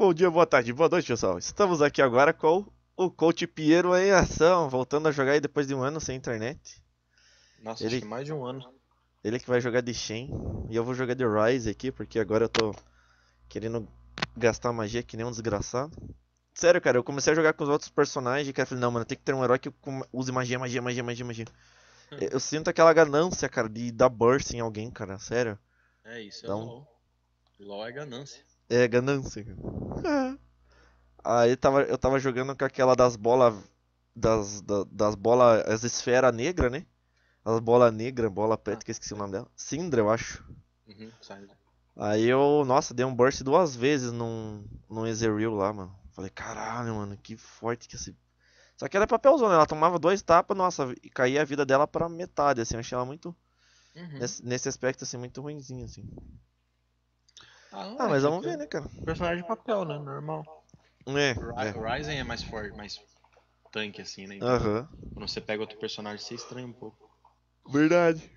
Bom dia, boa tarde, boa noite, pessoal. Estamos aqui agora com o coach Piero em ação, voltando a jogar aí depois de um ano sem internet. Nossa, acho que mais de um ano. Ele que vai jogar de Shen e eu vou jogar de Ryze aqui, porque agora eu tô querendo gastar magia que nem um desgraçado. Sério, cara, eu comecei a jogar com os outros personagens e, cara, eu falei, não, mano, tem que ter um herói que use magia. Eu sinto aquela ganância, cara, de dar burst em alguém, cara, sério. É isso, então, é LOL. LOL é ganância. É, ganância. Aí eu tava jogando com aquela das bolas, as esferas negras, né? As bolas negras, bola preta, que eu esqueci o nome dela. Syndra, eu acho. Uhum, Syndra. Aí eu, nossa, dei um burst duas vezes num Ezreal lá, mano. Falei, caralho, mano, que forte que esse... Só que ela é papelzona, ela tomava dois tapas, nossa, e caía a vida dela pra metade, assim. Eu achei ela muito... Uhum. Nesse aspecto, assim, muito ruimzinha, assim. Mas vamos ver, né, cara? Personagem de papel, né? Normal. É. Ryzen é mais forte, mais tanque, assim, né? Então, quando você pega outro personagem, você estranha um pouco. Verdade.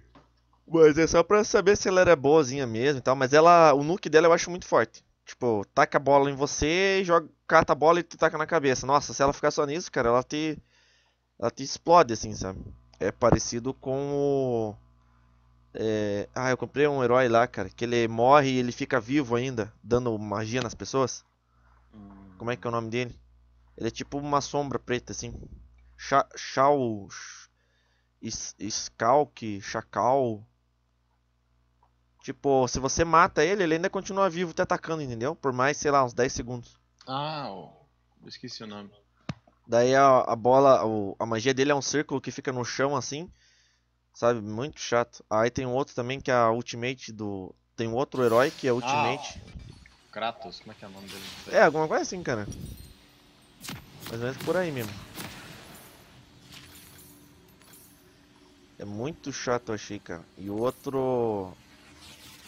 Mas é só pra saber se ela era boazinha mesmo e tal. Mas ela, o nuke dela eu acho muito forte. Tipo, taca a bola em você, joga, cata a bola e te taca na cabeça. Nossa, se ela ficar só nisso, cara, ela te explode, assim, sabe? É parecido com o... eu comprei um herói lá, cara, que ele morre e ele fica vivo ainda, dando magia nas pessoas. Como é que é o nome dele? Ele é tipo uma sombra preta, assim. Chacal. Tipo, se você mata ele, ele ainda continua vivo, te atacando, entendeu? Por mais, sei lá, uns 10 segundos. Eu esqueci o nome. Daí a bola, a magia dele é um círculo que fica no chão, assim. Sabe, muito chato. Aí tem um outro também que é a ultimate do... Tem um outro herói que é a ultimate. Kratos, como é que é o nome dele? É, alguma coisa assim, cara. Mais ou menos por aí mesmo. É muito chato, eu achei, cara. E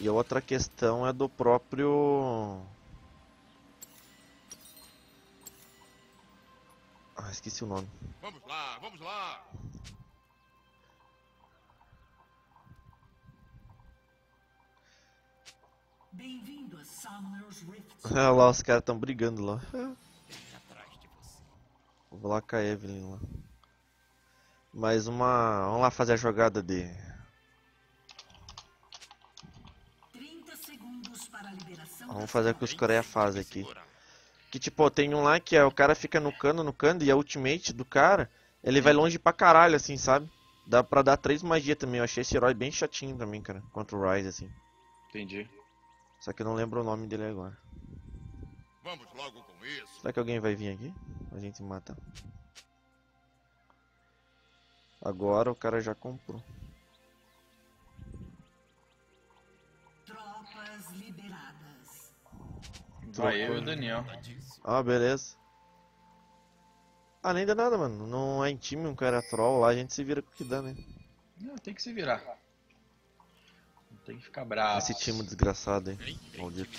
a outra questão é do próprio... esqueci o nome. Vamos lá! Bem-vindo a Summoner's Rift. Olha lá, os caras estão brigando lá. Vou lá com a Evelyn lá. Mais uma... Vamos lá fazer a jogada de... 30 segundos para a liberação. Vamos fazer o que os coreia fazem aqui. Que tipo, tem um lá que é, o cara fica no cano e a ultimate do cara, ele vai longe pra caralho, assim, sabe? Dá pra dar 3 magia também. Eu achei esse herói bem chatinho também, cara. Contra o Ryze, assim. Entendi. Só que eu não lembro o nome dele agora. Vamos logo com isso. Será que alguém vai vir aqui? A gente mata. Agora o cara já comprou. Tropas liberadas. Vai eu e o Daniel. Beleza. Nem dá nada, mano. Não é em time, um cara troll lá, a gente se vira com o que dá, né? Não, tem que se virar. Tem que ficar bravo. Esse time desgraçado, hein? Maldito.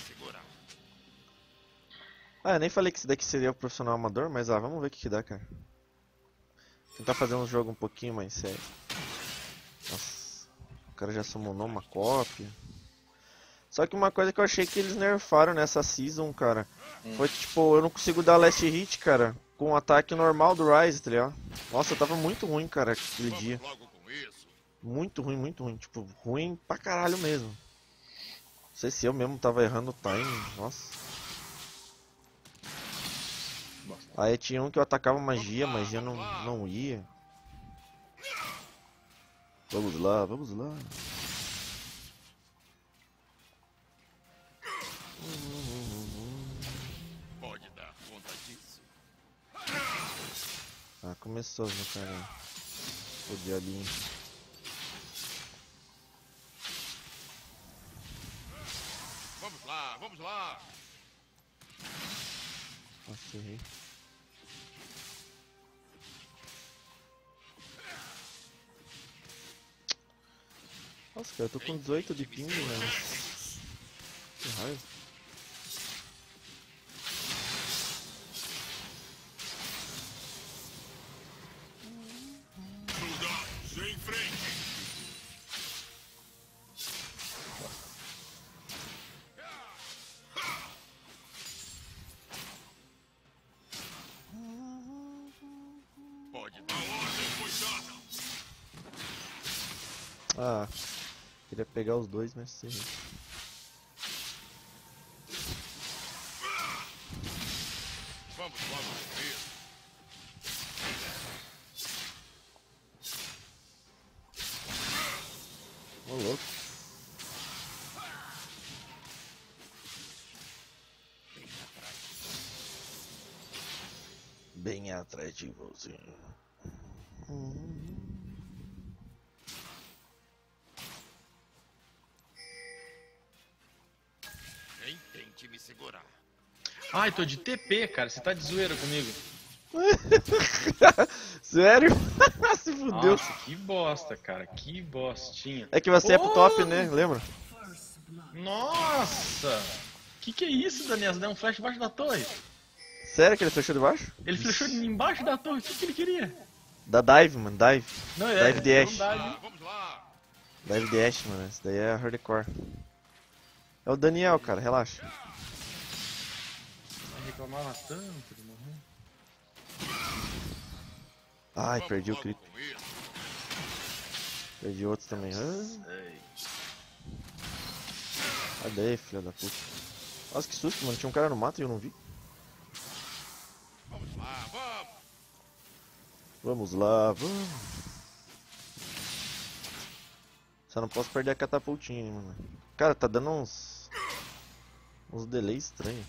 Eu nem falei que esse daqui seria o profissional amador, mas vamos ver o que dá, cara. Tentar fazer um jogo um pouquinho mais sério. Nossa, o cara já summonou uma cópia. Só que uma coisa que eu achei que eles nerfaram nessa season, cara, foi que, tipo, eu não consigo dar last hit, cara, com o ataque normal do Ryze, tá ligado? Nossa, eu tava muito ruim, cara, aquele dia. Muito ruim, tipo, ruim pra caralho mesmo. Não sei se eu mesmo tava errando o timing, nossa. Aí tinha um que eu atacava magia não ia. Vamos lá. Pode dar conta disso. Começou, meu cara. O diabinho. Vamos lá! Nossa, errei. Nossa, cara, eu tô com 18 de ping, velho. Que raio. Ah, queria pegar os dois, mas sei. Vamos, vamos, filho. Ô, louco. Bem atrás de você. Nem tente me segurar. Ai, tô de TP, cara. Você tá de zoeira comigo. Sério? Se fudeu. Nossa, que bosta, cara. Que bostinha. É que você é pro top, né? Lembra? Nossa! Que é isso, Daniel? Você deu um flash embaixo da torre. Sério que ele flechou de baixo? Ele flechou embaixo da torre. O que ele queria? Da dive, mano, dive. Não, é, dive de Ashe. Dive de Ashe, mano. Isso daí é hardcore. É o Daniel, cara, relaxa. Não reclamava tanto de morrer. Ai, perdi o creep. Perdi outro também. Cadê, filha da puta? Nossa, que susto, mano. Tinha um cara no mato e eu não vi. Vamos lá, vamos! Vamos lá, vamos. Só não posso perder a catapultinha, hein, mano. Cara, tá dando uns... uns delays estranhos.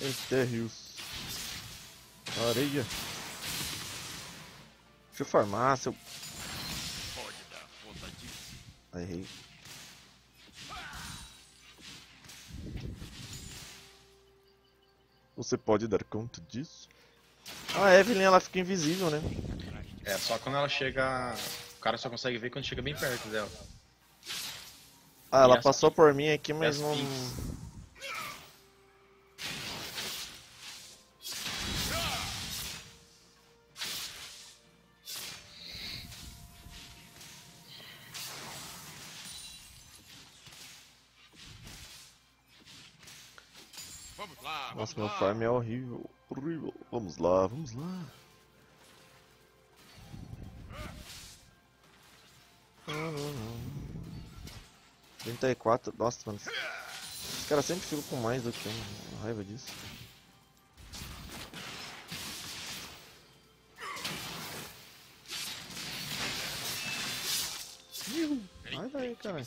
Enterrios. Areia. Deixa eu farmar, seu... Pode dar conta disso. Errei. Você pode dar conta disso? A Evelyn, ela fica invisível, né? É, só quando ela chega... O cara só consegue ver quando chega bem perto dela. Ah, ela passou por mim aqui, mas não... Nossa, meu farm é horrível, horrível. Vamos lá, vamos lá. Ah, 34, nossa, mano. Os caras sempre ficam com mais do que uma raiva disso. Ai, daí, cara.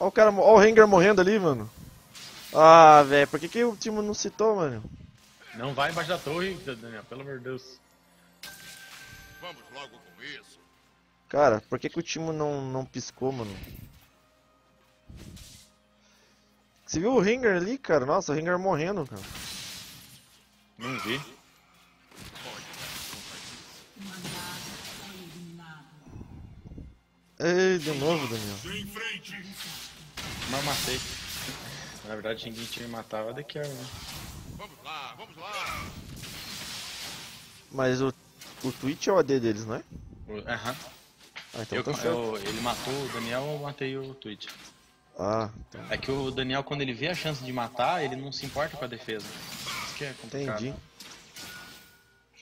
Ó, o cara, ó, o Rengar morrendo ali, mano. Ah, velho, por que o Teemo não citou, mano? Não vai embaixo da torre, Daniel, pelo amor de Deus. Vamos logo com isso. Cara, por que o Teemo não piscou, mano? Você viu o Rengar ali, cara? Nossa, o Rengar morrendo, cara. Não vi. Ei, de novo, Daniel. Mas matei. Na verdade, ninguém tinha me matado daqui a... Vamos lá, vamos lá! Mas o Twitch é o AD deles, não é? Aham. Ah, então tá certo. Ele matou o Daniel, eu matei o Twitch. Ah, então... É que o Daniel, quando ele vê a chance de matar, ele não se importa com a defesa. Isso que é complicado. Entendi.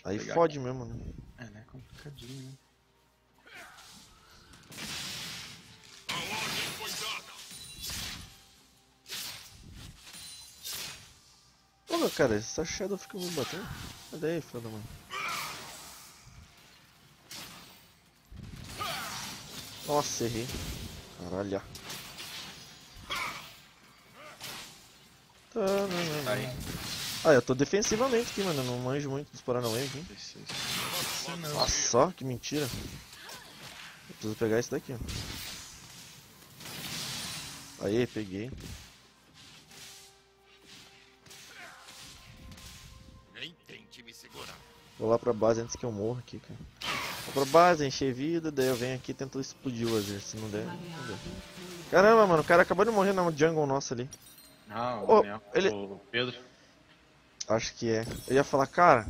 Aí fode aqui mesmo, né? É, né? Complicadinho, né? Pô, cara, essa Shadow fica me batendo. Olha aí, filha da mãe. Nossa, errei. Caralho. Tá aí. Ah, eu tô defensivamente aqui, mano. Eu não manjo muito dos Paranauê aqui. Nossa, só que mentira. Eu preciso pegar esse daqui, ó. Aí, peguei. Vou lá pra base antes que eu morra aqui, cara. Vou pra base, encher vida, daí eu venho aqui e tento explodir o Azir, se não der, não der. Caramba, mano, o cara acabou de morrer na jungle nossa ali. Ah, o Daniel, ele... o Pedro. Acho que é. Eu ia falar, cara,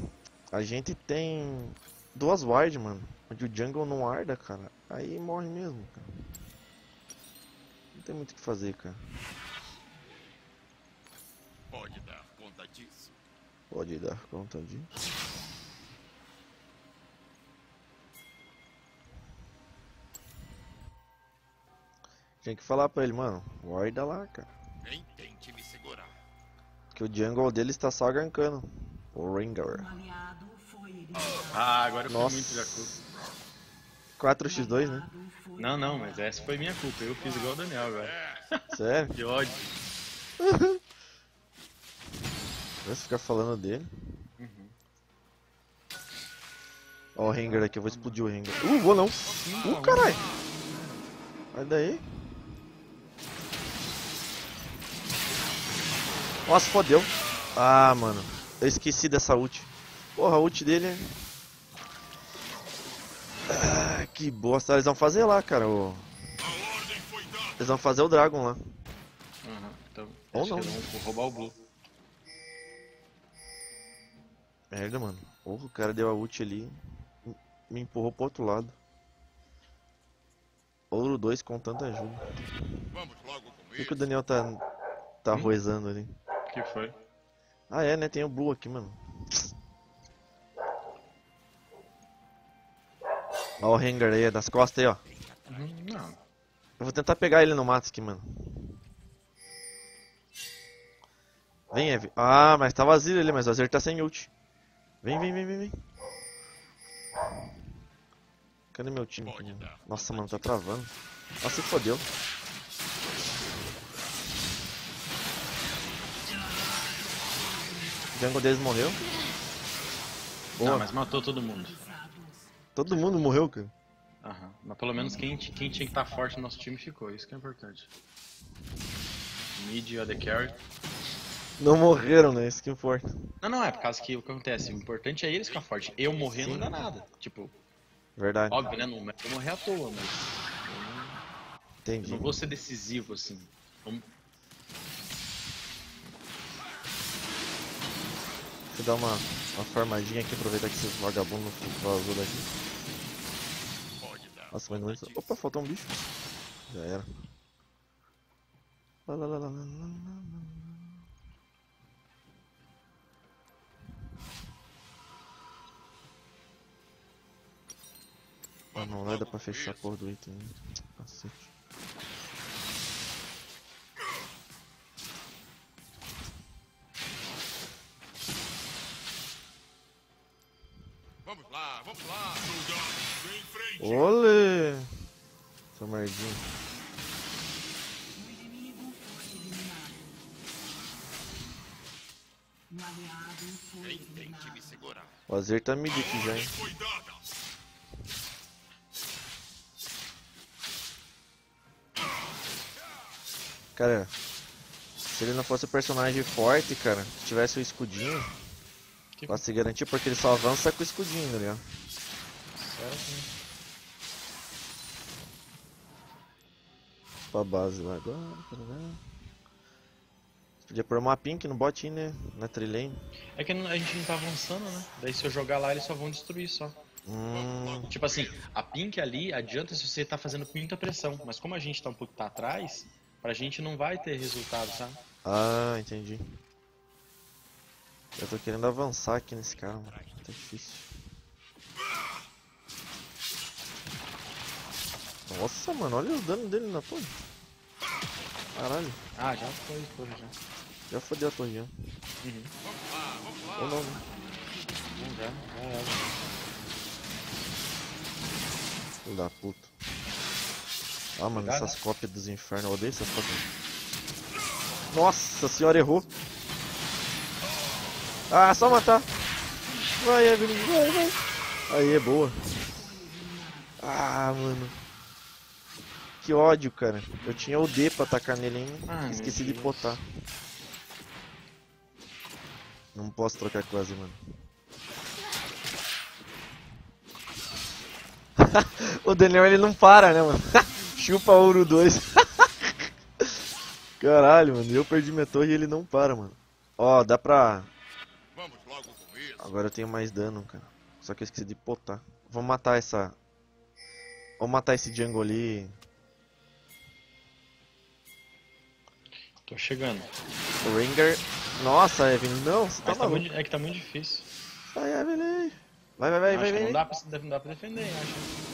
a gente tem duas ward, mano, onde o jungle não arda, cara. Aí morre mesmo, cara. Não tem muito o que fazer, cara. Pode dar conta disso. Pode dar conta disso. Tinha que falar pra ele, mano, guarda lá, cara. Nem tente me segurar. Que o jungle dele está só gankando. O Rengar. Ah, agora eu fui muito da culpa. 4x2, né? Não, não, mas essa foi minha culpa. Eu fiz igual o Daniel agora. Sério? Que ódio. Vai ficar falando dele. Ó o Rengar aqui, eu vou explodir o Rengar. Vou não! Caralho! Vai daí! Nossa, fodeu! Ah, mano, eu esqueci dessa ult. Porra, a ult dele é... Ah, que bosta! Eles vão fazer lá, cara. Eles vão fazer o Dragon lá. Então, ou não. Vou roubar o Blue. Merda, mano. Porra, o cara deu a ult ali. Me empurrou pro outro lado. Ouro 2 com tanta ajuda. Por que o Daniel tá roisando ali? Que foi? Ah é, né? Tem o Blue aqui, mano. Ó o Rengar aí, das costas aí, ó. Não. Eu vou tentar pegar ele no mato aqui, mano. Vem, Eve. Ah, mas tá vazio ali, mas o Azir tá sem ult. Vem. Cadê meu time? Nossa, mano, tá travando. Nossa, se fodeu. O jungle deles morreu. Boa. Não, mas matou todo mundo. Todo mundo morreu, cara? Aham, mas pelo menos quem tinha que estar forte no nosso time ficou, isso que é importante. Mid e AD Carry. Não morreram, né? Isso que importa. Não, é por causa que o que acontece, o importante é eles ficar forte. Eu morrer não dá nada, tipo... Verdade. Óbvio, né? Não vou morrer à toa, mas... Entendi. Eu não vou ser decisivo, assim. Deixa eu dar uma farmadinha aqui, aproveitar que esse vagabundo vazou daqui. Nossa, mas não... Opa, faltou um bicho. Já era. Não vai dar pra fechar a porra do item. Cacete. Vamos lá, soldados, em frente. Olê! Seu merdinho. Tente me segurar. O Azir tá mid aqui já, hein? Cara, se ele não fosse um personagem forte, cara, se tivesse o escudinho, pra se garantir, porque ele só avança com o escudinho, né? Pra base lá agora, né? Podia pôr uma pink no bot, né? Na trilane. É que a gente não tá avançando, né? Daí se eu jogar lá, eles só vão destruir, só. Tipo assim, a pink ali adianta se você tá fazendo com muita pressão, mas como a gente tá um pouco atrás... Pra gente não vai ter resultado, sabe? Ah, entendi. Eu tô querendo avançar aqui nesse cara, mano. Tá difícil. Nossa, mano, olha os danos dele na torre. Caralho. Ah, já foi a torre, já. Já fodeu a torre, já. Ou não, né? Não, já. Filho da puta. Ah, mano, cuidado. Essas cópias dos infernos, eu odeio essas cópias. Nossa senhora, errou. Ah, só matar. Vai, Evelyn, vai. Aí, é boa. Ah, mano. Que ódio, cara. Eu tinha o D pra atacar nele ainda. Esqueci de botar. Não posso trocar quase, mano. O Daniel, ele não para, né, mano? Chupa ouro 2. Caralho, mano. Eu perdi minha torre e ele não para, mano. Ó, dá pra... Agora eu tenho mais dano, cara. Só que eu esqueci de potar. Vou matar essa... Vou matar esse jungle ali. Tô chegando. O Rengar... Nossa, Evelyn. Não, você tá maluco. É que tá muito difícil. Sai, Evelyn. Vai. Não dá pra defender, eu acho.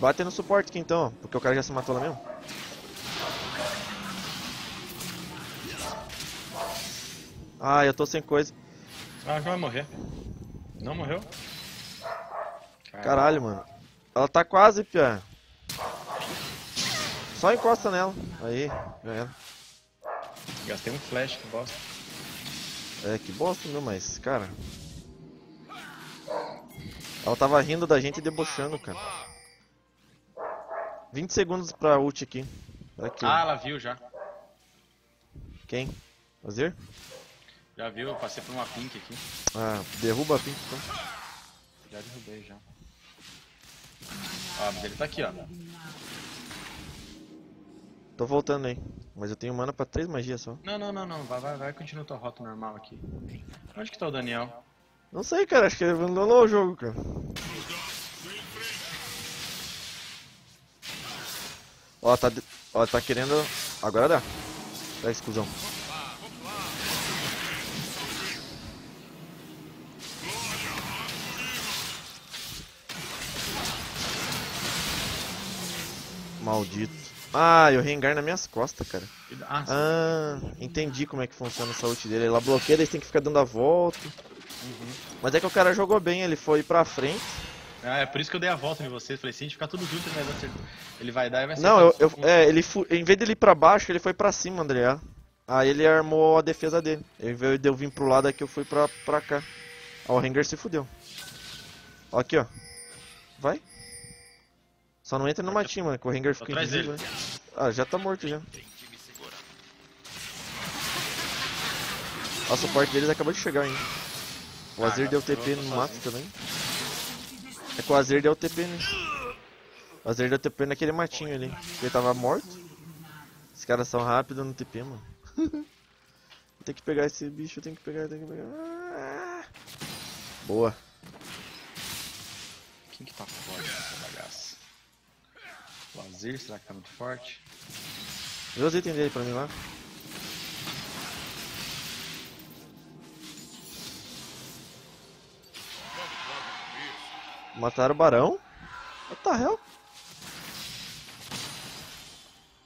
Bate no suporte aqui então, porque o cara já se matou lá mesmo. Ah, eu tô sem coisa. Ah, ela vai morrer. Não morreu? Caralho, mano. Ela tá quase, pia. Só encosta nela. Aí, ganhando. Gastei um flash, que bosta. É, que bosta, meu, mas, cara... Ela tava rindo da gente e debochando, cara. 20 segundos pra ult aqui. Aqui. Ah, ela viu já. Quem? Azir? Já viu, eu passei por uma pink aqui. Ah, derruba a pink então. Já derrubei já. Ah, mas ele tá aqui, ó. Tô voltando aí. Mas eu tenho mana pra 3 magias só. Não. Vai, continua tua rota normal aqui. Onde que tá o Daniel? Não sei, cara, acho que ele abandonou o jogo, cara. Ó, tá. Ó, tá querendo. Agora dá. Dá exclusão. Maldito. Ah, eu Rengar nas minhas costas, cara. Ah, entendi como é que funciona essa ult dele. Ela bloqueia, daí você tem que ficar dando a volta. Uhum. Mas é que o cara jogou bem, ele foi pra frente. Ah, é por isso que eu dei a volta em vocês. Falei, se a gente ficar tudo junto, ele vai dar e vai ser. Não, em vez dele ir pra baixo, ele foi pra cima, André. Aí ele armou a defesa dele. Ele veio de eu vir pro lado aqui, eu fui pra cá. Ó, o Rengar se fudeu. Ó, aqui, ó. Vai. Só não entra no matinho, mano, que o Rengar fica invisível, né? Ah, já tá morto já. Ó, o suporte deles acabou de chegar ainda. O Azir deu TP no mato também. É que o Azir deu TP, né? O Azir deu TP naquele matinho ali. Ele tava morto. Os caras são rápidos no TP, mano. Tem que pegar esse bicho, tem que pegar. Ah! Boa. Quem que tá forte nessa bagaça? O Azir, será que tá muito forte? Eu usei entender ele pra mim lá. Mataram o Barão? What the hell?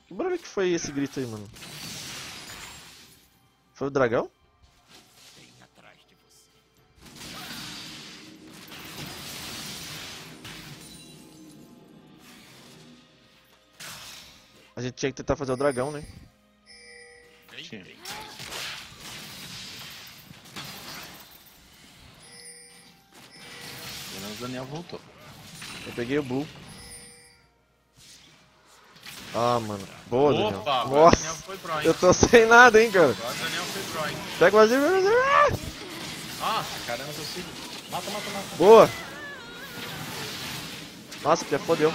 Que barulho que foi esse grito aí, mano? Foi o dragão? A gente tinha que tentar fazer o dragão, né? Tinha. Pelo menos o Daniel voltou. Eu peguei o Blue. Ah, mano. Boa, Daniel. Opa, nossa, o Daniel foi pro, hein? Eu tô sem nada, hein, cara. Agora o Daniel foi pro, hein? Pega o Azir, nossa, cara, eu não consigo. Mata. Boa. Nossa, que fodeu.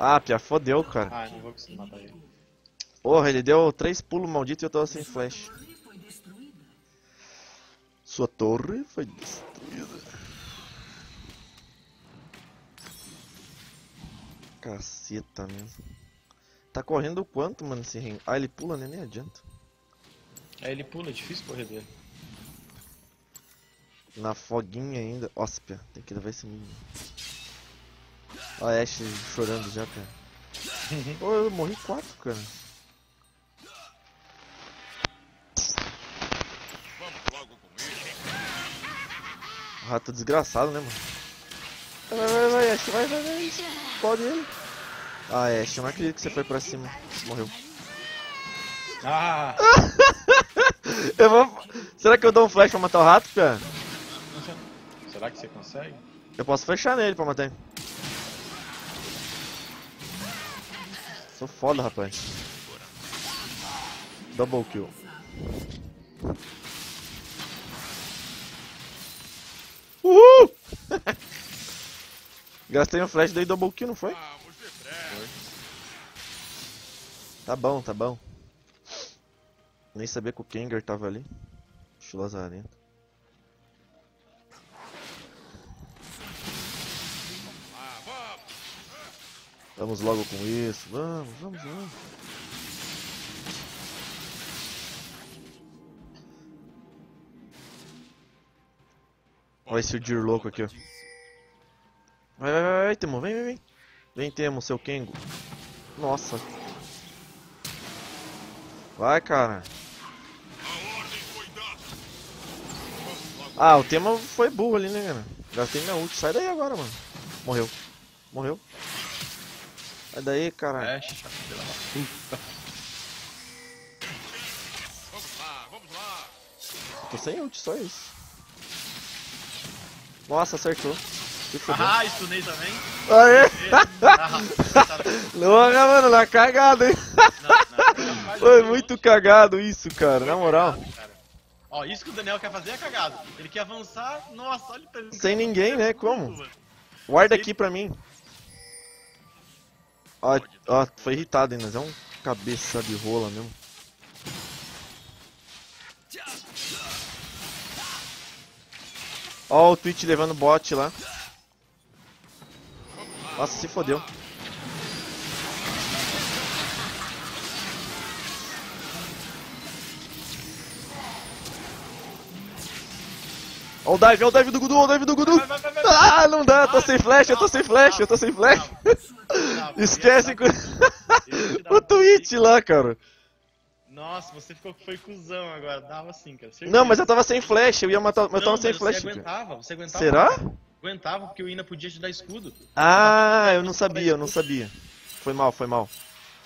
Ah, pia, fodeu, cara. Ah, não vou conseguir matar ele. Porra, ele deu 3 pulos maldito e eu tava sem flash. Sua torre foi destruída. Caceta mesmo. Tá correndo o quanto, mano, esse ring? Ah, ele pula, né? Nem adianta. É, ele pula, é difícil correr dele. Na foguinha ainda. Nossa, pia, tem que levar esse mínimo. Olha a Ashe chorando já, cara. Oh, eu morri 4, cara. O rato desgraçado, né, mano? Vai, Ashe, vai. Pode ele. Ah, Ashe, eu não acredito que você foi pra cima. Morreu. Ah! Eu vou... Será que eu dou um flash pra matar o rato, cara? Será que você consegue? Eu posso fechar nele pra matar ele. Sou foda, rapaz. Double kill. Uhul! Gastei um flash, daí double kill, não foi? Tá bom. Nem sabia que o Kengar tava ali. Chulazarento. Vamos logo com isso, vamos. Olha esse Udyr louco aqui, ó. Vai, vai, vai, Teemo, vem, vem, vem. Vem, Teemo, seu Kengo. Nossa. Vai, cara. Ah, o Teemo foi burro ali, né, cara? Gastei minha ult. Sai daí agora, mano. Morreu. Morreu. Sai daí, cara. É, chato, pela puta. Vamos lá, vamos lá. Tô sem ult, só isso. Nossa, acertou. Ah, stunei também. Aê! Loga, mano, lá cagado, hein? Não, foi muito cagado isso, cara, na moral. Cagado, cara. Ó, isso que o Daniel quer fazer é cagado. Ele quer avançar, nossa, olha pra ele. Sem ninguém, né? Como? Guarda aqui pra mim. Ó, ó, foi irritado ainda, mas é um cabeça de rola mesmo. Ó, o Twitch levando bot lá. Nossa, se fodeu. Olha o dive do Gudu, olha o dive do Gudu! Vai. Ah, não dá, eu tô sem flash, eu tô sem flash. Esquece o Twitch lá, cara. Nossa, você ficou que foi cuzão agora, dava assim, cara. Certeza. Não, mas eu tava sem flash, eu ia matar, mas não, eu tava sem flash. Você aguentava. Será? Aguentava, porque o Ina podia te dar escudo. Ah, eu não sabia. Foi mal.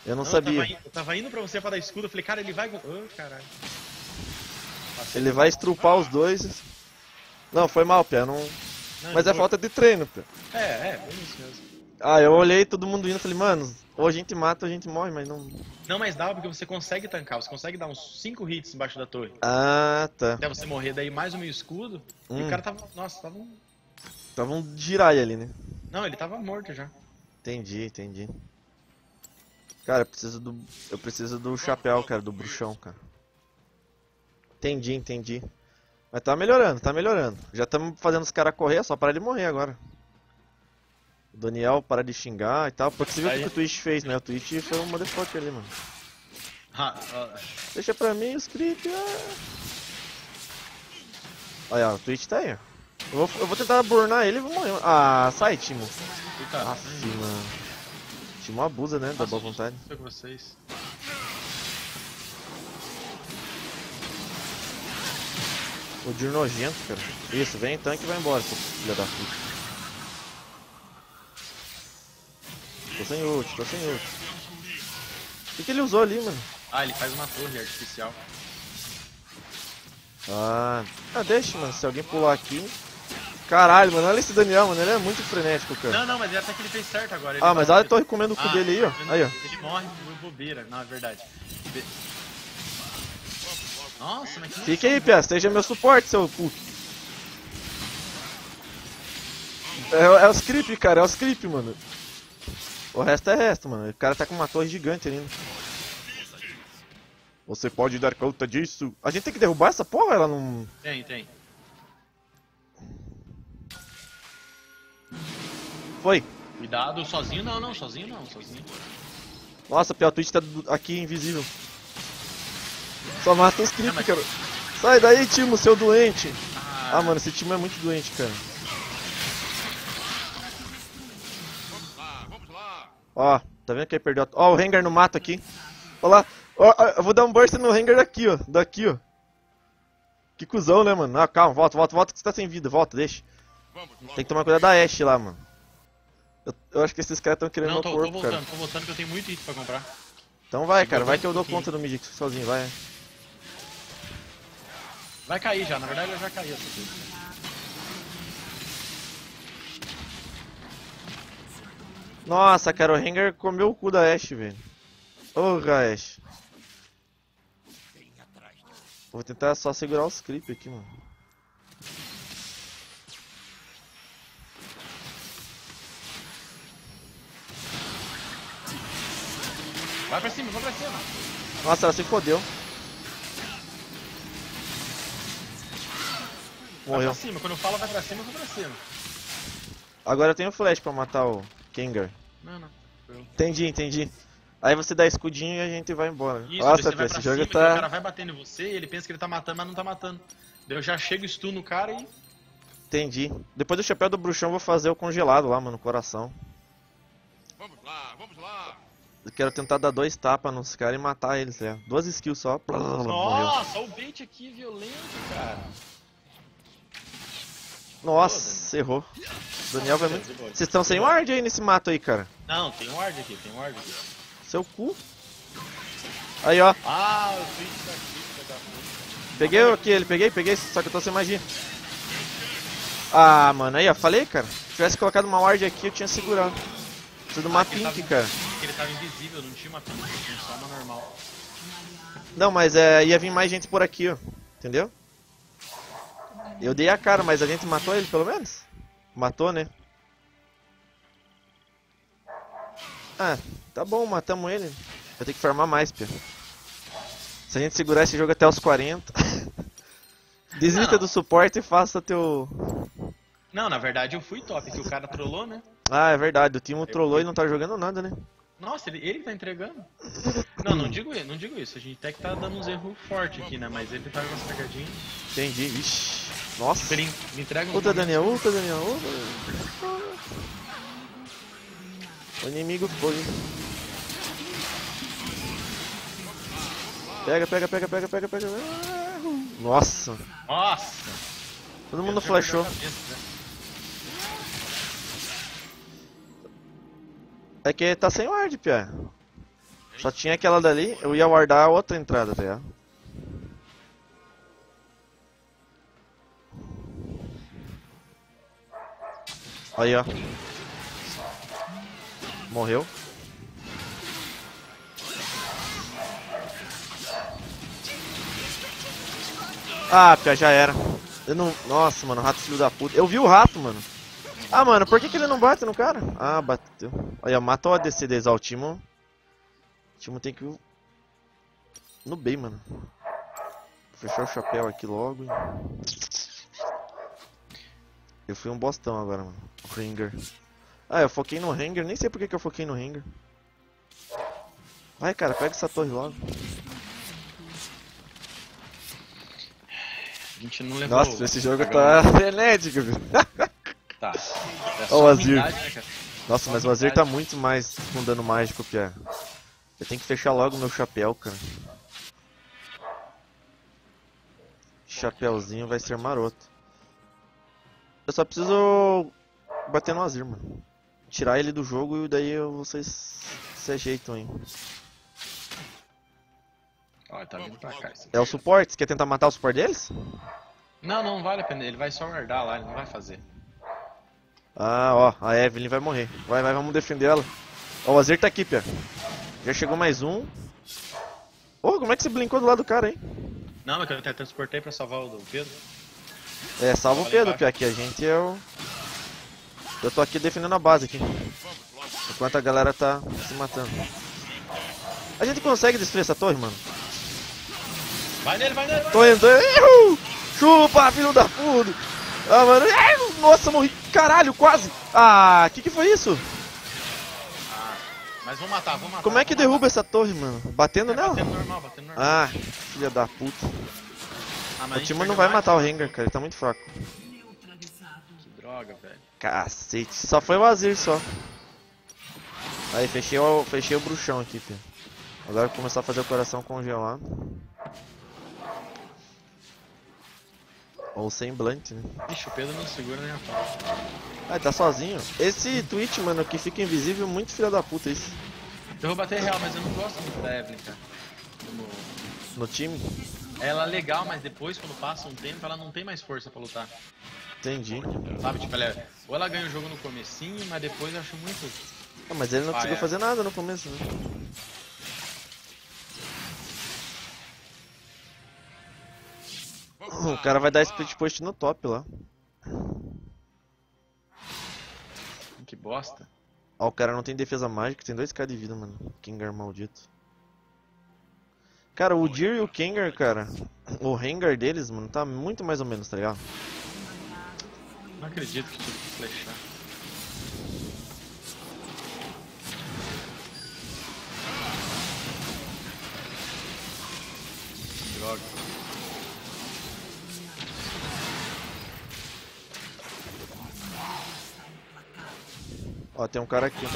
Eu não sabia. Eu tava indo pra você pra dar escudo, eu falei, cara, ele vai... Oh, caralho. Ele vai estrupar os dois. Não, foi mal, Pia, não... Mas é falta de treino, Pia. É bem isso mesmo. Ah, eu olhei todo mundo indo e falei, mano, ou a gente mata ou a gente morre, mas não... Não, mas dá, porque você consegue tancar, você consegue dar uns 5 hits embaixo da torre. Ah, tá. Até você morrer, daí mais um meio escudo, e o cara tava... Nossa, tava um... Tava um girai ali, né? Não, ele tava morto já. Entendi. Cara, eu preciso do chapéu, cara, do bruxão, cara. Entendi. Mas tá melhorando. Já estamos fazendo os caras correr, só para ele morrer agora. O Daniel para de xingar e tal, porque você viu o que o Twitch fez, né? O Twitch foi um motherfucker ali, mano. Deixa pra mim os creep. Olha, o Twitch tá aí, ó. Eu vou tentar burnar ele e vou morrer. Ah, sai, Teemo. Nossa, mano. Teemo abusa, né? Da boa vontade. O Dir nojento, cara. Isso, vem tanque e vai embora, seu filho da puta. Tô sem ult. O que ele usou ali, mano? Ah, ele faz uma torre artificial. Ah, deixa, mano. Se alguém pular aqui... Caralho, mano, olha esse Daniel, mano, ele é muito frenético, cara. Não, mas até que ele fez certo agora. Ah, mas olha, eu tô recomendo o cu dele aí, ó. Aí, ó. Ele morre por bobeira, na verdade. Nossa, mas que... Fica aí, Pia, seja meu suporte, seu puto. É os creep, cara, é os creep, mano. O resto é resto, mano. O cara tá com uma torre gigante ainda. Você pode dar conta disso. A gente tem que derrubar essa porra, ela não... Tem. Foi. Cuidado, sozinho não. Nossa, Pia, o Twitch tá aqui invisível. Só mata os creep, cara. Sai daí, Teemo, seu doente. Ah, mano, esse Teemo é muito doente, cara. Vamos lá. Ó, tá vendo que aí perdeu a... Ó, o Rengar no mato aqui. Ó lá. Ó, eu vou dar um burst no Rengar daqui, ó. Que cuzão, né, mano? Ah, calma, volta que você tá sem vida. Volta, deixa. Tem que tomar cuidado da Ashe lá, mano. Eu acho que esses caras tão querendo meu corpo, cara. Não, tô voltando que eu tenho muito hit pra comprar. Então vai, cara. Vai que eu dou conta do Midix sozinho, vai. Vai cair já, na verdade eu já caí essa aqui. Nossa, cara, o Rengar comeu o cu da Ashe, velho. Porra, Ashe. Vou tentar só segurar os creep aqui, mano. Vai pra cima. Nossa, ela se fodeu. Morreu. Vai pra cima, quando eu falo vai pra cima, eu vou pra cima. Agora eu tenho flash pra matar o Kengar. Não. Entendi. Aí você dá escudinho e a gente vai embora. Isso, nossa, Pia, esse jogo tá... O cara vai batendo em você e ele pensa que ele tá matando, mas não tá matando. Daí eu já chego, stuno o cara e... Entendi. Depois do chapéu do bruxão eu vou fazer o congelado lá, mano, no coração. Vamos lá, vamos lá. Eu quero tentar dar dois tapas nos caras e matar eles, né? Duas skills só. Nossa, morreu. O bait aqui é violento, cara. Nossa, errou. Daniel vai muito... Vocês estão sem ward aí nesse mato aí, cara? Não, tem ward aqui, tem ward aqui. Seu cu. Aí, ó. Ah, o Twitch tá aqui, filho da puta. Peguei aqui, ele peguei, só que eu tô sem magia. Ah, mano, aí, ó, falei, cara. Se tivesse colocado uma ward aqui, eu tinha segurado. Preciso de uma pink, cara. Ele tava invisível, não tinha uma pink, tinha só uma normal. Não, mas é, ia vir mais gente por aqui, ó. Entendeu? Eu dei a cara, mas a gente matou ele, pelo menos? Matou, né? Ah, tá bom, matamos ele. Vou ter que farmar mais, Piero. Se a gente segurar esse jogo até os 40... Desista do suporte e faça teu... Não, na verdade eu fui top, que o cara trollou, né? Ah, é verdade, o Teemo trollou e não tá jogando nada, né? Nossa, ele tá entregando? Não, não digo isso, a gente até que tá dando uns erros fortes aqui, né? Mas ele tá com umas pegadinhas. Entendi, vixi. Nossa. Ele entrega um... Puta, Daniel. O inimigo foi. Pega. Nossa! Todo mundo flashou. É que tá sem ward, Pia. Só tinha aquela dali, eu ia guardar a outra entrada, tá ligado? Aí, ó. Morreu. Ah, Pia, já era. Eu não... Nossa, mano, rato filho da puta. Eu vi o rato, mano. Ah, mano, por que que ele não bate no cara? Ah, bateu. Aí, ó, matou a ADC deles, ó, o Teemo. O Teemo tem que... No bem, mano. Vou fechar o chapéu aqui logo. Eu fui um bostão agora, mano. O Rengar. Ah, eu foquei no Rengar. Nem sei por que que eu foquei no Rengar. Vai, cara, pega essa torre logo. A gente não levou. Nossa, esse jogo tá frenético, viu? Tá. Ó o Azir. Nossa, mas o Azir tá muito mais com dano mágico, Pia. Eu tenho que fechar logo o meu chapéu, cara. Chapéuzinho vai ser maroto. Eu só preciso bater no Azir, mano. Tirar ele do jogo e daí vocês se ajeitam aí. Olha, tá vindo pra cá. É o suporte? Você quer tentar matar o suporte deles? Não, não vale a pena. Ele vai só guardar lá, ele não vai fazer. Ah, ó, a Evelyn vai morrer. Vai, vamos defender ela. Ó, o Azir tá aqui, Pia. Já chegou mais um. Ô, como é que você blinkou do lado do cara, hein? Não, mas eu transportei pra salvar o Pedro. É, salva o Pedro, Pia, aqui. A gente é o... Eu tô aqui defendendo a base aqui. Enquanto a galera tá se matando. A gente consegue destruir essa torre, mano? Vai nele! Tô indo. Chupa, filho da puta! Ah, mano. Nossa, morri. Caralho, quase. Ah, que foi isso? Ah, mas vou matar. Como é que derruba essa torre, mano? Batendo nela? Batendo normal. Ah, filha da puta. O Teemo não vai matar o Rengar, cara. Ele tá muito fraco. Que droga, velho. Cacete. Só foi o Azir, só. Aí, fechei o bruxão aqui, filho. Agora eu vou começar a fazer o coração congelar. Ou semblante, né? Ixi, o Pedro não segura nem a pau. Ah, tá sozinho. Esse Twitch, mano, que fica invisível, muito filha da puta isso. Eu vou bater real, mas eu não gosto muito da Evelyn, cara. No time? Ela é legal, mas depois, quando passa um tempo, ela não tem mais força pra lutar. Entendi. Sabe, tipo, ou ela ganha o jogo no comecinho, mas depois eu acho muito... Ah, mas ele não conseguiu fazer nada no começo, né? O cara vai dar split push no top lá. Que bosta. Ó, o cara não tem defesa mágica, tem 2k de vida, mano. Rengar maldito. Cara, o Deer e o Rengar, cara. O Rengar deles, mano, tá muito mais ou menos, tá ligado? Não acredito que tive que flechar. Droga. Ó, tem um cara aqui.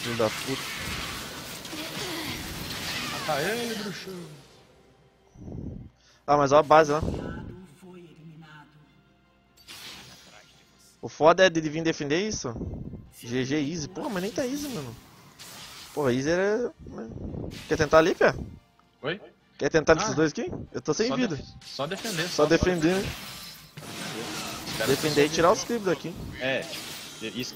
Filho da puta. Mata ele, bruxo. Ah, mas ó a base lá. O foda é de vir defender isso. GG easy. Porra, mas nem tá easy, mano. Porra, easy era... Quer tentar ali, Pia? Oi? Quer tentar nesses dois aqui? Eu tô sem vida. Só defender. Só defender, né? Defender e tirar os creeps daqui. É, isso.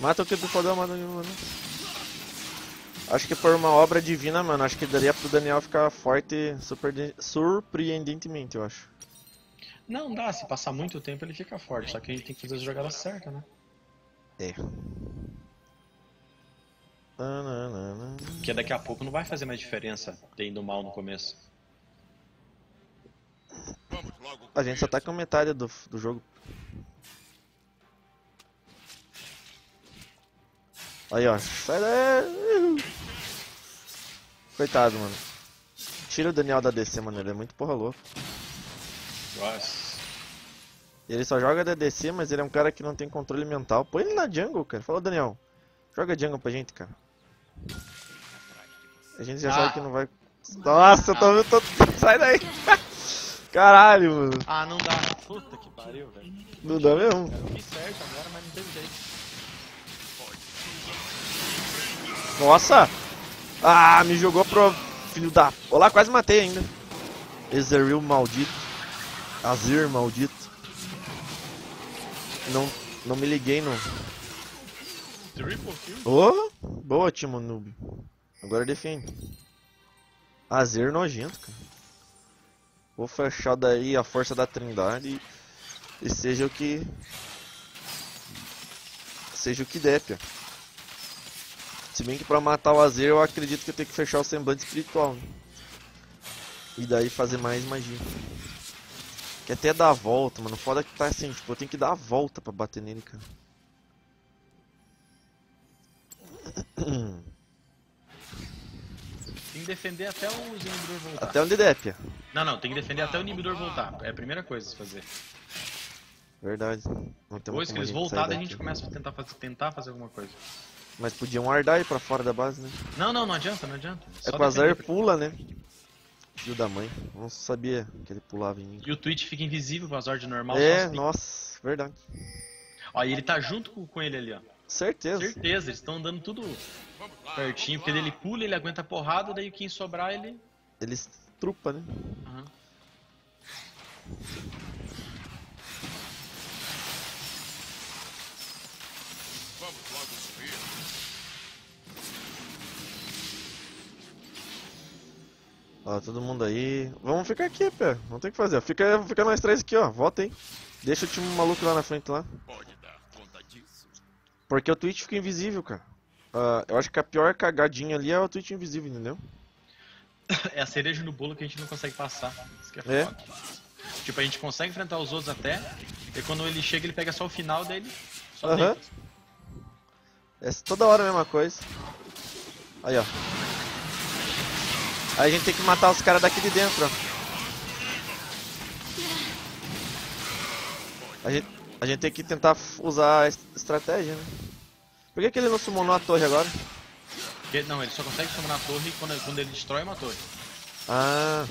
Mata o que tu pode, mano. Acho que por uma obra divina, mano. Acho que daria pro Daniel ficar forte surpreendentemente, eu acho. Não dá, se passar muito tempo ele fica forte, só que ele tem que fazer as jogadas certas, né? É. Porque daqui a pouco não vai fazer mais diferença tendo mal no começo. A gente só tá com metade do jogo. Aí, ó. Sai daí! Coitado, mano. Tira o Daniel da DC, mano. Ele é muito porra louco. Nossa. Ele só joga da DC, mas ele é um cara que não tem controle mental. Põe ele na jungle, cara. Fala, Daniel. Joga jungle pra gente, cara. A gente já sabe que não vai... Nossa, eu tô... Sai daí! Caralho, mano. Ah, não dá. Puta que pariu, velho. Não dá mesmo. Eu fiz certo agora, mas não teve jeito. Nossa! Ah, me jogou pro filho da... Olá, quase matei ainda. Ezreal maldito. Azir maldito. Não me liguei no... Triple kill? Oh, boa, Teemo noob. Agora defende. Azir nojento, cara. Vou fechar daí a força da trindade e seja o que... Seja o que der, pia. Se bem que pra matar o Azir eu acredito que eu tenho que fechar o semblante espiritual, né? E daí fazer mais magia. Que até dar a volta, mano. Foda que tá assim, tipo, eu tenho que dar a volta pra bater nele, cara. Tem que defender até o inibidor voltar. Até onde der, pia. Não, tem que defender até o inibidor voltar. É a primeira coisa a fazer. Verdade. Não, depois que eles voltarem, a gente começa a tentar fazer alguma coisa. Mas podiam ardar aí pra fora da base, né? Não adianta, não adianta. É que o Azir pula, né? Filho da mãe. Não sabia que ele pulava em mim. E o Twitch fica invisível pro Azir de normal. É, nossa, verdade. Ó, e ele tá junto com ele ali, ó. Certeza. Certeza, eles estão andando tudo pertinho. Porque ele pula, ele aguenta a porrada, daí quem sobrar ele... Ele estrupa, né? Aham. Ó, todo mundo aí. Vamos ficar aqui, pé. Não tem o que fazer. Fica nós três aqui, ó. Volta, hein. Deixa o time maluco lá na frente, lá. Porque o Twitch fica invisível, cara. Eu acho que a pior cagadinha ali é o Twitch invisível, entendeu? É a cereja no bolo que a gente não consegue passar. Isso que é foda. Tipo, a gente consegue enfrentar os outros até. E quando ele chega, ele pega só o final dele. Só dentro. É toda hora a mesma coisa. Aí, ó. Aí a gente tem que matar os caras daqui de dentro, ó. A gente tem que tentar usar a estratégia, né? Por que ele não summonou a torre agora? Porque, não, ele só consegue summonar a torre quando ele destrói uma torre. Ah.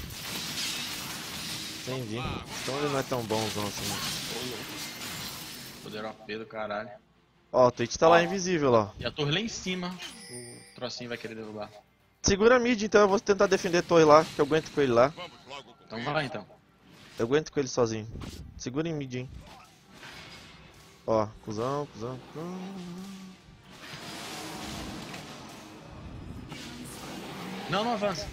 Entendi. Então ele não é tão bonzão assim. Poder OP do caralho. Ó, o Twitch tá lá invisível, ó. E a torre lá em cima, o trocinho vai querer derrubar. Segura a mid, então eu vou tentar defender a torre lá, que eu aguento com ele lá. Então vai lá, então. Eu aguento com ele sozinho. Segura em mid, hein. Ó, cuzão. Não avança.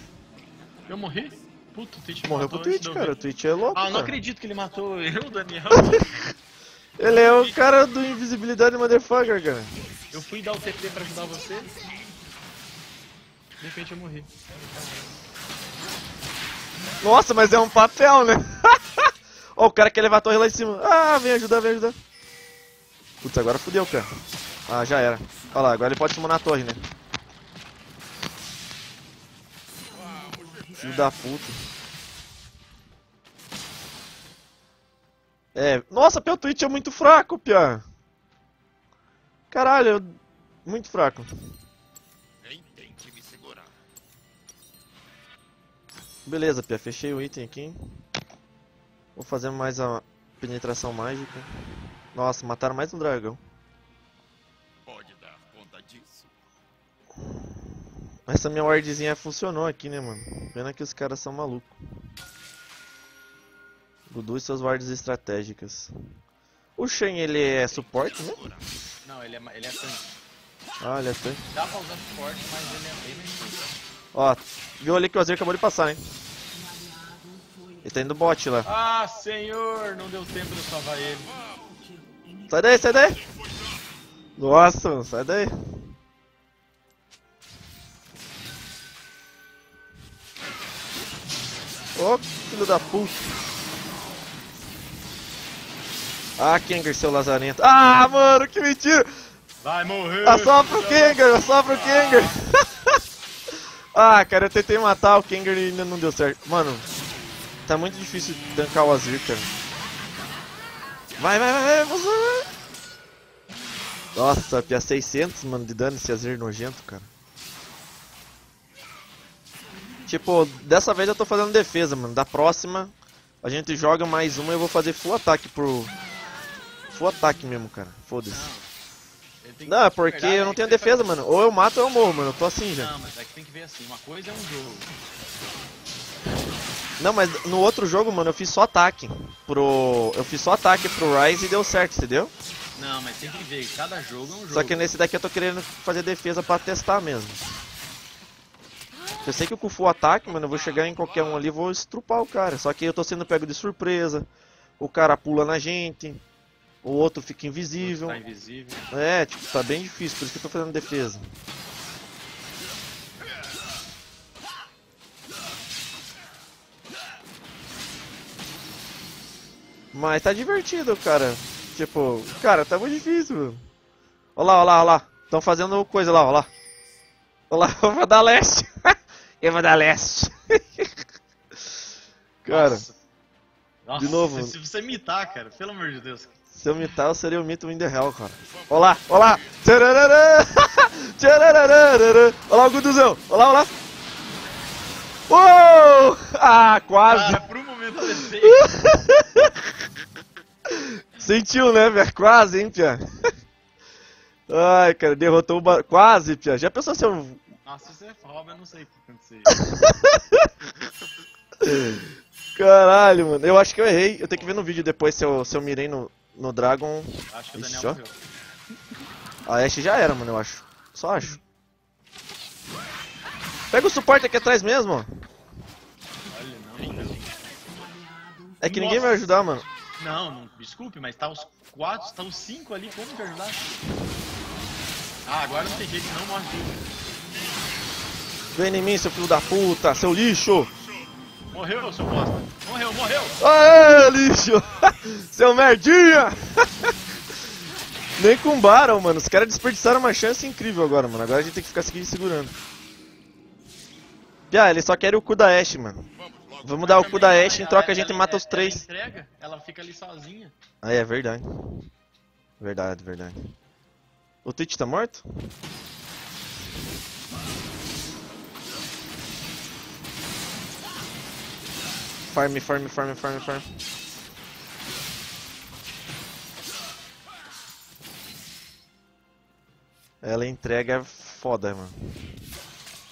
Eu morri? Puta, o Twitch morreu pro Twitch, cara. O Twitch é louco, cara. Não acredito que ele matou eu, Daniel. Ele é o cara do invisibilidade, motherfucker, cara. Eu fui dar o TP pra ajudar você. De repente eu morri. Nossa, mas é um papel, né? Ó, o cara quer levar a torre lá em cima. Ah, vem ajudar. Putz, agora fudeu, cara. Ah, já era. Olha lá, agora ele pode summonar a torre, né? Filho da puta. É, nossa, pelo Twitch é muito fraco, piá. Caralho, muito fraco. Nem tem que me segurar. Beleza, piá, fechei o item aqui. Vou fazer mais a penetração mágica. Nossa, mataram mais um dragão. Pode dar conta disso. Essa minha wardzinha funcionou aqui, né, mano? Pena que os caras são malucos. Dudu e suas wards estratégicas. O Shen, ele é suporte, né? Não, ele é tanque. Ah, ele é tanque. Dá pra usar suporte, mas ele é bem mexido. Ó, viu ali que o Azir acabou de passar, hein? Ele tá indo bot lá. Ah, senhor! Não deu tempo de eu salvar ele. Sai daí, sai daí! Nossa, mano, sai daí! Ô, filho da puta! Ah, Kengar, seu lazarento. Ah, mano, que mentira! Vai morrer! Assopra o Kengar, assopra o Kengar! Ah, cara, eu tentei matar o Kengar e ainda não deu certo. Mano, tá muito difícil tancar o Azir, cara. Vai, vai, vai, vai! Nossa, pia 600, mano, de dano esse Azir nojento, cara. Tipo, dessa vez eu tô fazendo defesa, mano. Da próxima, a gente joga mais uma e eu vou fazer full ataque pro... Full ataque mesmo, cara. Foda-se. Não, é porque eu não tenho defesa, mano. Ou eu mato ou eu morro, mano. Eu tô assim já. Não, mas é que tem que ver assim. Uma coisa é um jogo. Não, mas no outro jogo, mano, eu fiz só ataque. Eu fiz só ataque pro Ryze e deu certo, entendeu? Não, mas tem que ver. Cada jogo é um jogo. Só que nesse daqui eu tô querendo fazer defesa pra testar mesmo. Eu sei que com o full ataque, mano, eu vou chegar em qualquer um ali e vou estrupar o cara. Só que eu tô sendo pego de surpresa. O cara pula na gente. O outro fica invisível. Tá invisível. É, tipo, tá bem difícil, por isso que eu tô fazendo defesa. Mas tá divertido, cara. Tipo, cara, tá muito difícil, mano. Olha lá, olha lá, olha lá. Tão fazendo coisa lá, olha lá. Olha lá, eu vou dar leste. Eu vou dar leste. Cara. Nossa. Nossa, de novo. Se você imitar, cara, pelo amor de Deus. Se eu imitar, eu seria o mito in the hell, cara. Olá, olá! Tcharararã! Tcharararã! Olá o Guduzão! Olá, olá! Uou! Ah, quase! Ah, por um momento eu desci. Sentiu, né, velho? Quase, hein, pia? Ai, cara, derrotou o barulho. Quase, pia. Já pensou se eu... Nossa, se você rouba, eu não sei o que aconteceu. Caralho, mano, eu acho que eu errei. Eu tenho que ver no vídeo depois se eu mirei no Dragon. Acho que o Daniel morreu. A Ashe já era, mano, eu acho. Só acho. Pega o suporte aqui atrás mesmo, ó. Olha, não. É que ninguém vai ajudar, mano. Não, não, desculpe, mas tá os 4, tá os 5 ali, como que ajudar? Ah, agora não tem jeito, não morre. Vem em mim, seu filho da puta, seu lixo! Morreu, seu bosta. Morreu, morreu. Aê, lixo. Seu merdinha. Nem combaram, mano. Os caras desperdiçaram uma chance incrível agora, mano. Agora a gente tem que ficar seguindo segurando. Piá, eles só querem o cu da Ashe, mano. Vamos dar o cu da Ashe, em troca a gente mata os 3. Ela entrega, ela fica ali sozinha. Ah, é verdade. Verdade, verdade. O Twitch tá morto? Farm, farm, farm, farm, farm. Ela entrega foda, mano.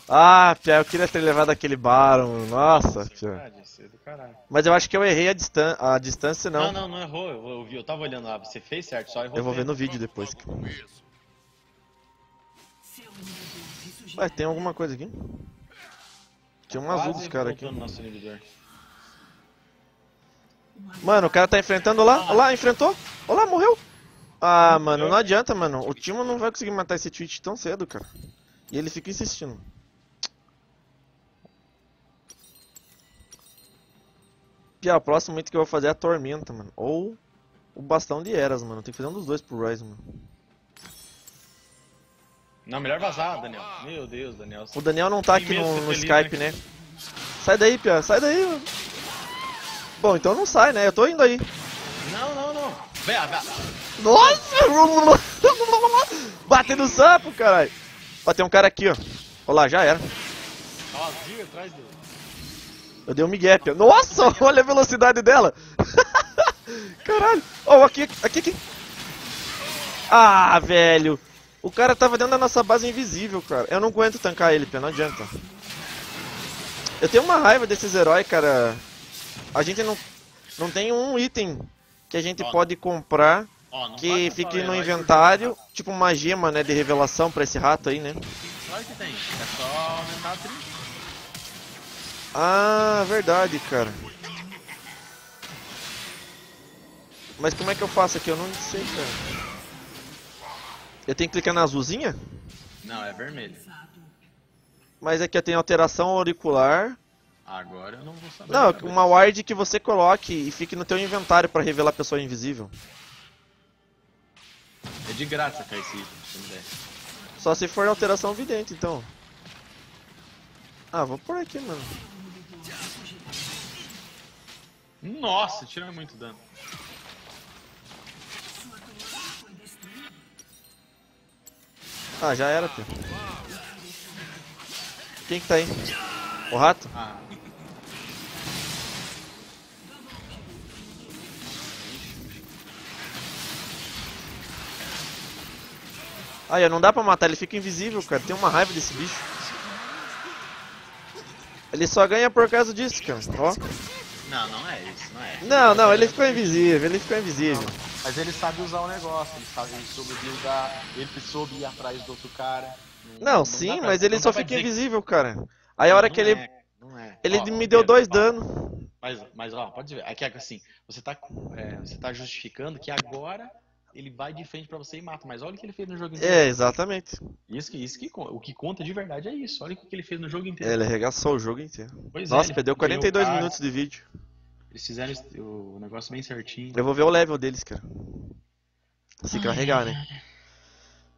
Ah, pia, eu queria ter levado aquele Baron. Nossa, pia. Mas eu acho que eu errei a distância, não. Não, não, não errou. Eu vi, eu tava olhando lá. Você fez certo, só errou. Eu vou ver no vídeo depois. Ué, tem alguma coisa aqui? Tinha um azul dos caras aqui. Mano, o cara tá enfrentando lá, olha lá, enfrentou, olha lá, morreu. Ah, mano, não adianta, mano, o Teemo não vai conseguir matar esse Twitch tão cedo, cara. E ele fica insistindo. Pia, o próximo item que eu vou fazer é a Tormenta, mano, ou o Bastão de Eras, mano, tem que fazer um dos dois pro Ryze, mano. Não, melhor vazar, Daniel. Meu Deus, Daniel. O Daniel não tá aqui no Skype, né? Sai daí, Pia. Sai daí, mano. Bom, então não sai, né? Eu tô indo aí. Não, não, não. Vem, vem. Nossa! Batei no sapo, caralho. Ó, tem um cara aqui, ó. Olha lá, já era. Ó, Azir atrás dele. Eu dei um migué, Pia. Nossa, olha a velocidade dela. Caralho. Ó, aqui, aqui, aqui. Ah, velho. O cara tava dentro da nossa base invisível, cara. Eu não aguento tancar ele, Pia. Não adianta. Eu tenho uma raiva desses heróis, cara. A gente não tem um item que a gente pode comprar que fique no inventário, tipo uma gema, né, de revelação pra esse rato aí, né? Claro que tem, é só aumentar a trinta. Ah, verdade, cara. Mas como é que eu faço aqui? Eu não sei, cara. Eu tenho que clicar na azulzinha? Não, é vermelho. Mas aqui eu tenho alteração auricular. Agora eu não vou saber. Não, uma ward que você coloque e fique no teu inventário pra revelar a pessoa invisível. É de graça, cara, esse item. Só se for alteração vidente, então. Ah, vou por aqui, mano. Nossa, tira muito dano. Ah, já era, pô. Quem que tá aí? O rato? Ah. Aí, não dá pra matar, ele fica invisível, cara. Tem uma raiva desse bicho. Ele só ganha por causa disso, cara. Ó. Não, não é isso, não é. Não, não, ele ficou invisível, ele ficou invisível. Não, mas ele sabe usar o negócio, ele sabe, ele soube buildar, ele soube ir atrás do outro cara. Não, não sim, pra... mas ele não só fica invisível, cara. Aí a hora que ele... Ele ó, me deu 2 dano. Mas, ó, pode ver. Aqui é assim, você tá justificando que agora ele vai de frente pra você e mata. Mas olha o que ele fez no jogo inteiro. É, exatamente. O que conta de verdade é isso. Olha o que ele fez no jogo inteiro. É, ele arregaçou o jogo inteiro. Pois nossa, perdeu 42 minutos de vídeo. Eles fizeram o negócio bem certinho. Eu vou ver o level deles, cara. Se carregar, né?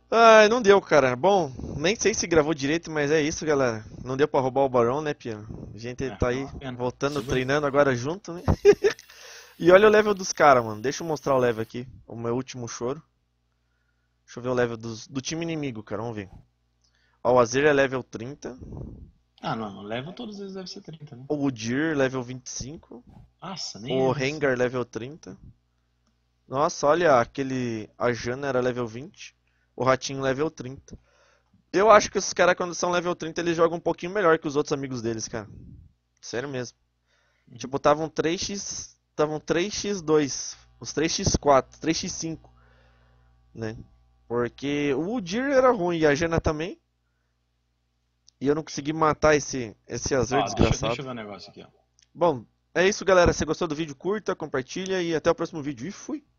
Ai, não deu, cara. Bom, nem sei se gravou direito, mas é isso, galera. Não deu pra roubar o Barão, né, Piero? A gente tá aí voltando, treinando agora junto, né? E olha o level dos caras, mano. Deixa eu mostrar o level aqui. O meu último choro. Deixa eu ver o level do time inimigo, cara. Vamos ver. Ó, o Azir é level 30. Ah, não. Level todos eles devem ser 30, né? O Udyr, level 25. Nossa, nem o Rengar, level 30. Nossa, olha aquele... A Janna era level 20. O ratinho level 30. Eu acho que esses caras quando são level 30 eles jogam um pouquinho melhor que os outros amigos deles, cara. Sério mesmo. Tipo, estavam 3x... Estavam 3x2. Os 3x4, 3x5. Né? Porque o Udyr era ruim e a Janna também. E eu não consegui matar esse Azir desgraçado. Deixa eu ver um negócio aqui, ó. Bom, é isso, galera. Se gostou do vídeo, curta, compartilha e até o próximo vídeo. E fui!